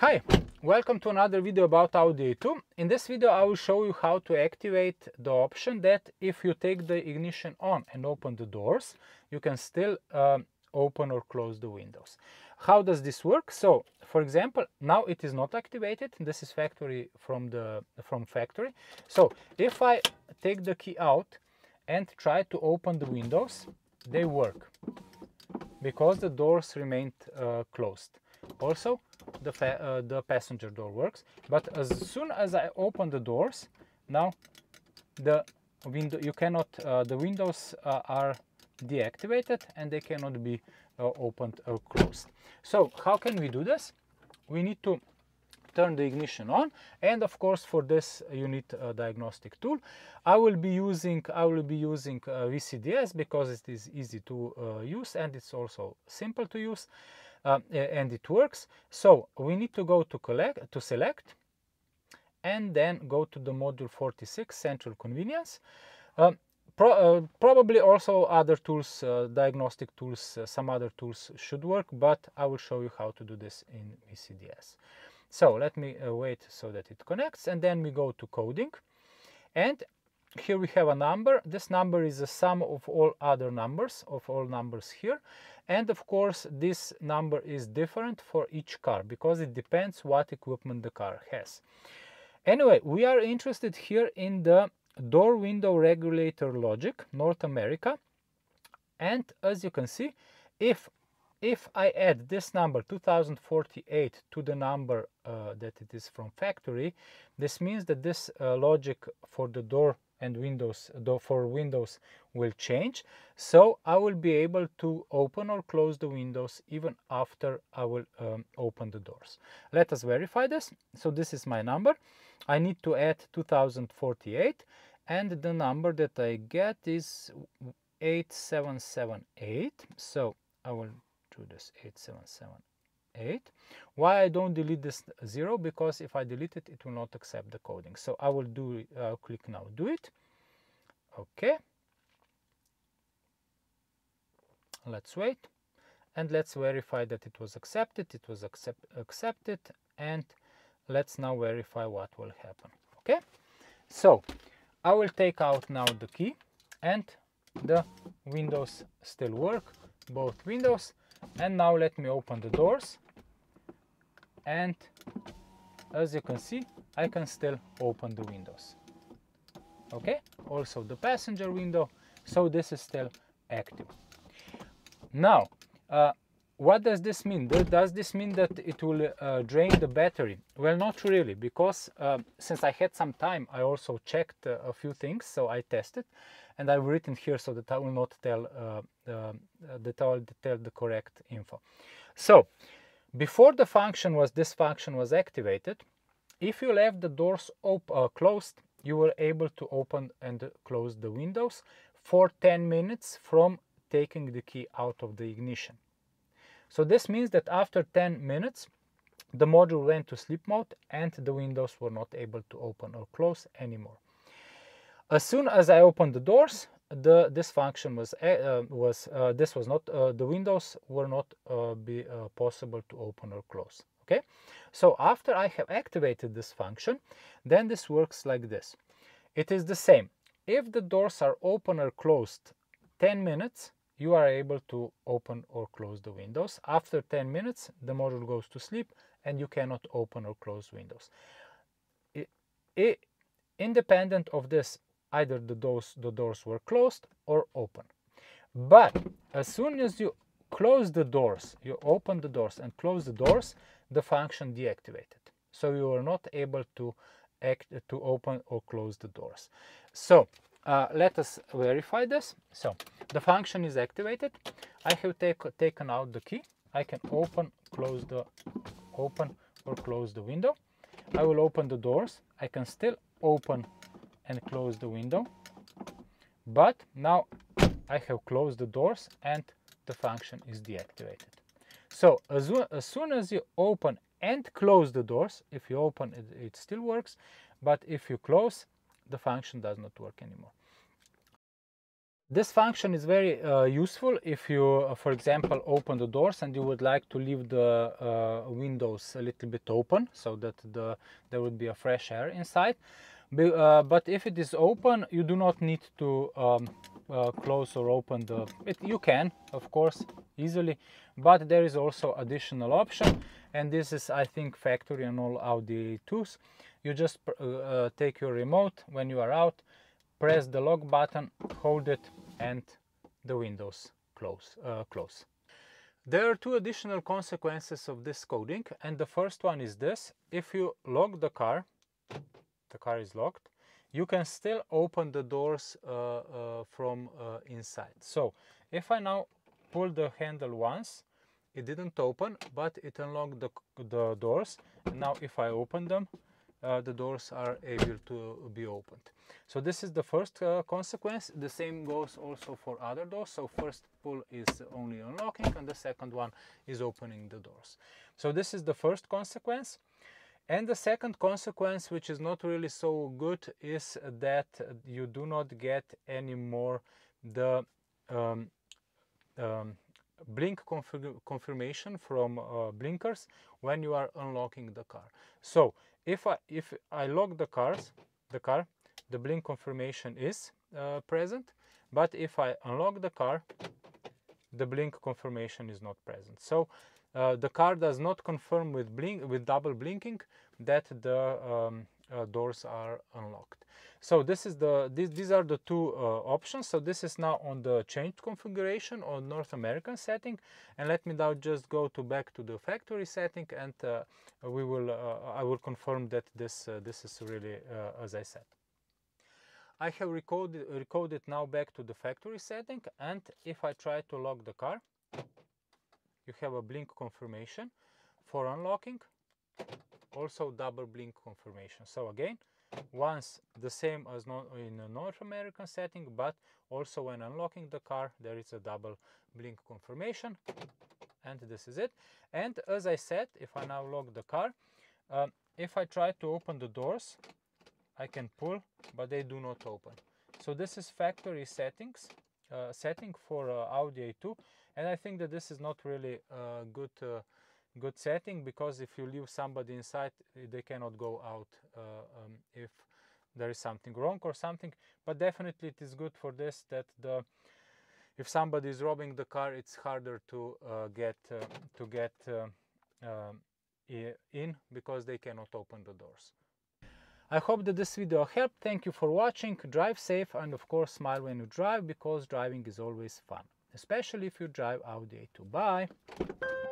Hi, welcome to another video about Audi A2. In this video I will show you how to activate the option that if you take the ignition on and open the doors, you can still open or close the windows. How does this work? So, for example, now it is not activated. This is factory from factory. So, if I take the key out and try to open the windows, they work because the doors remained closed. Also, the passenger door works, but as soon as I open the doors, now the window the windows are deactivated and they cannot be opened or closed. So how can we do this? We need to turn the ignition on, and of course for this you need a diagnostic tool. I will be using VCDS because it is easy to use and it's also simple to use. And it works. So we need to go to select, and then go to the module 46, central convenience. Probably also other tools, diagnostic tools, some other tools should work, but I will show you how to do this in VCDS. So let me wait so that it connects, and then we go to coding, and here we have a number. This number is a sum of all other numbers, of all numbers here. And of course, this number is different for each car because it depends what equipment the car has. Anyway, we are interested here in the door window regulator logic, North America. And as you can see, if I add this number 2048 to the number that it is from factory, this means that this logic for the door and windows, though for windows, will change. So I will be able to open or close the windows even after I will open the doors. Let us verify this. So this is my number. I need to add 2048, and the number that I get is 8778. So I will do this 8778. Why I don't delete this zero? Because if I delete it, it will not accept the coding. So I will do click now, do it. Okay, let's wait and let's verify that it was accepted. It was accepted, and let's now verify what will happen. Okay, so I will take out now the key, and the windows still work, both windows. And now let me open the doors, and as you can see, I can still open the windows. Okay, also the passenger window. So this is still active. Now, what does this mean? Does this mean that it will drain the battery? Well, not really, because since I had some time, I also checked a few things. So I tested, and I've written here so that I will not tell the correct info. So before the function was activated, if you left the doors closed, you were able to open and close the windows for 10 minutes from taking the key out of the ignition. So this means that after 10 minutes, the module went to sleep mode and the windows were not able to open or close anymore. As soon as I opened the doors, the windows were not possible to open or close. Okay, so after I have activated this function, then this works like this. It is the same. If the doors are open or closed 10 minutes, you are able to open or close the windows. After 10 minutes, the module goes to sleep and you cannot open or close windows. Independent of this, either the doors were closed or open. But as soon as you close the doors, you open the doors and close the doors, the function deactivated. So you were not able to open or close the doors. So let us verify this. So the function is activated. I have taken out the key. I can open or close the window. I will open the doors. I can still open and close the window, but now I have closed the doors and the function is deactivated. So as soon as you open and close the doors, if you open it, it still works, but if you close, the function does not work anymore. This function is very useful if you, for example, open the doors and you would like to leave the windows a little bit open so that there would be a fresh air inside. But if it is open, you do not need to close or open the... You can, of course, easily, but there is also additional option, and this is, I think, factory on all Audi A2s. You just take your remote when you are out, press the lock button, hold it, and the windows close. There are two additional consequences of this coding, and the first one is this: if you lock the car is locked, you can still open the doors from inside. So if I now pull the handle once, it didn't open, but it unlocked the doors. And now if I open them, the doors are able to be opened. So this is the first consequence. The same goes also for other doors. So first pull is only unlocking, and the second one is opening the doors. So this is the first consequence. And the second consequence, which is not really so good, is that you do not get any more the blink confirmation from blinkers when you are unlocking the car. So if I lock the car, the blink confirmation is present, but if I unlock the car, the blink confirmation is not present. So the car does not confirm with double blinking that the doors are unlocked. So this is these are the two options. So this is now on the changed configuration on North American setting, and let me now just go back to the factory setting, and I will confirm that this is really as I said. I have recoded now back to the factory setting, and if I try to lock the car, you have a blink confirmation for unlocking, also double blink confirmation. So again, once the same as in a North American setting, but also when unlocking the car, there is a double blink confirmation, and this is it. And as I said, if I now lock the car, if I try to open the doors, I can pull, but they do not open. So this is factory settings. Setting for Audi A2, and I think that this is not really a good setting, because if you leave somebody inside, they cannot go out if there is something wrong or something. But definitely it is good for this, that if somebody is robbing the car, it's harder to get in, because they cannot open the doors. I hope that this video helped. Thank you for watching. Drive safe, and of course smile when you drive, because driving is always fun, especially if you drive Audi A2. Bye!